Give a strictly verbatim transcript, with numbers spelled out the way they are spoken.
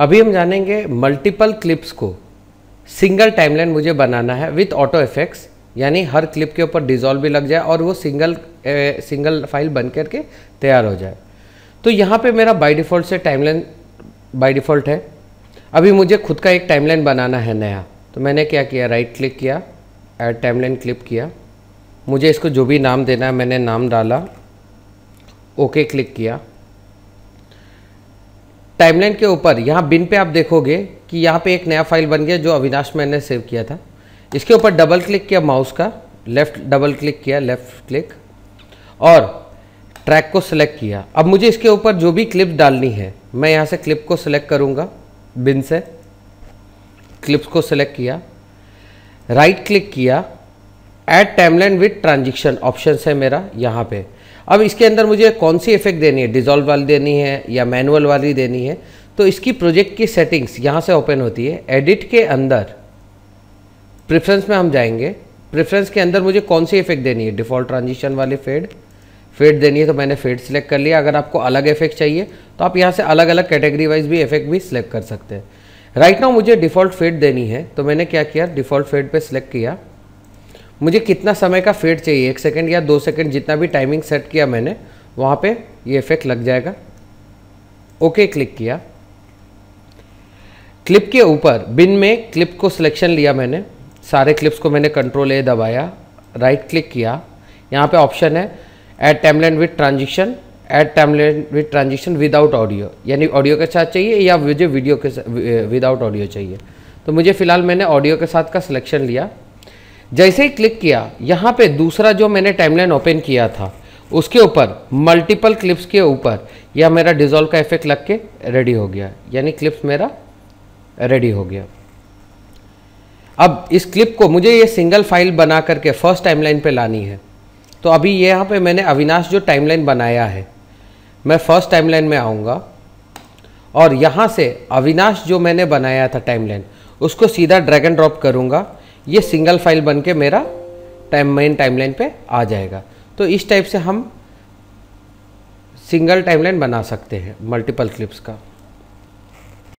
अभी हम जानेंगे मल्टीपल क्लिप्स को सिंगल टाइमलाइन मुझे बनाना है विथ ऑटो इफेक्ट्स, यानी हर क्लिप के ऊपर डिज़ोल्व भी लग जाए और वो सिंगल ए, सिंगल फाइल बन करके तैयार हो जाए। तो यहाँ पे मेरा बाय डिफ़ॉल्ट से टाइमलाइन बाय डिफ़ॉल्ट है। अभी मुझे खुद का एक टाइमलाइन बनाना है नया, तो मैंने क्या किया, राइट क्लिक किया, ऐड टाइमलाइन क्लिप किया, मुझे इसको जो भी नाम देना है मैंने नाम डाला, ओके क्लिक किया। टाइमलाइन के ऊपर यहाँ बिन पे आप देखोगे कि यहाँ पे एक नया फाइल बन गया जो अविनाश मैंने सेव किया था। इसके ऊपर डबल क्लिक किया माउस का, लेफ़्ट डबल क्लिक किया, लेफ़्ट क्लिक, और ट्रैक को सिलेक्ट किया। अब मुझे इसके ऊपर जो भी क्लिप डालनी है, मैं यहाँ से क्लिप को सिलेक्ट करूँगा, बिन से क्लिप्स को सिलेक्ट किया, राइट क्लिक किया, add timeline with transition option है मेरा यहाँ पे। अब इसके अंदर मुझे कौन सी इफेक्ट देनी है, डिज़ोल्व वाली देनी है या मैनुअल वाली देनी है, तो इसकी प्रोजेक्ट की सेटिंग्स यहाँ से ओपन होती है। एडिट के अंदर प्रेफरेंस में हम जाएंगे, प्रेफरेंस के अंदर मुझे कौन सी इफेक्ट देनी है, डिफ़ॉल्ट ट्रांजिशन वाली फेड फेड देनी है, तो मैंने फेड सिलेक्ट कर लिया। अगर आपको अलग इफेक्ट चाहिए तो आप यहाँ से अलग अलग कैटेगरी वाइज भी इफेक्ट भी सिलेक्ट कर सकते हैं। राइट नाउ मुझे डिफ़ॉल्ट फेड देनी है, तो मैंने क्या किया, डिफ़ॉल्ट फेड पर सिलेक्ट किया। मुझे कितना समय का फेड चाहिए, एक सेकंड या दो सेकंड, जितना भी टाइमिंग सेट किया मैंने वहाँ पे ये इफेक्ट लग जाएगा। ओके क्लिक किया, क्लिप के ऊपर बिन में क्लिप को सिलेक्शन लिया मैंने, सारे क्लिप्स को मैंने कंट्रोल ए दबाया, राइट क्लिक किया, यहाँ पे ऑप्शन है add timeline with transition, add timeline with transition without audio, यानी ऑडियो के साथ चाहिए या मुझे वीडियो के साथ विदाउट ऑडियो चाहिए, तो मुझे फ़िलहाल मैंने ऑडियो के साथ का सिलेक्शन लिया। जैसे ही क्लिक किया, यहाँ पे दूसरा जो मैंने टाइमलाइन ओपन किया था उसके ऊपर मल्टीपल क्लिप्स के ऊपर यह मेरा डिज़ोल्व का इफेक्ट लग के रेडी हो गया, यानी क्लिप्स मेरा रेडी हो गया। अब इस क्लिप को मुझे ये सिंगल फाइल बना करके फर्स्ट टाइमलाइन पे लानी है, तो अभी यहाँ पे मैंने अविनाश जो टाइमलाइन बनाया है, मैं फर्स्ट टाइमलाइन में आऊँगा और यहाँ से अविनाश जो मैंने बनाया था टाइमलाइन, उसको सीधा ड्रैग एंड ड्रॉप करूँगा, ये सिंगल फाइल बन के मेरा टाइम मेन टाइमलाइन पे आ जाएगा। तो इस टाइप से हम सिंगल टाइमलाइन बना सकते हैं मल्टीपल क्लिप्स का।